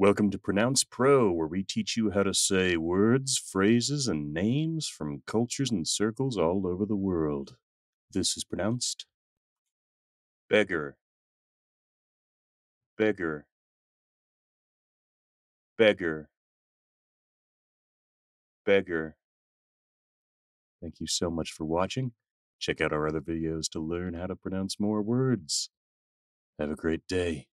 Welcome to Pronounce Pro, where we teach you how to say words, phrases, and names from cultures and circles all over the world. This is pronounced beggar, beggar, beggar, beggar. Thank you so much for watching. Check out our other videos to learn how to pronounce more words. Have a great day.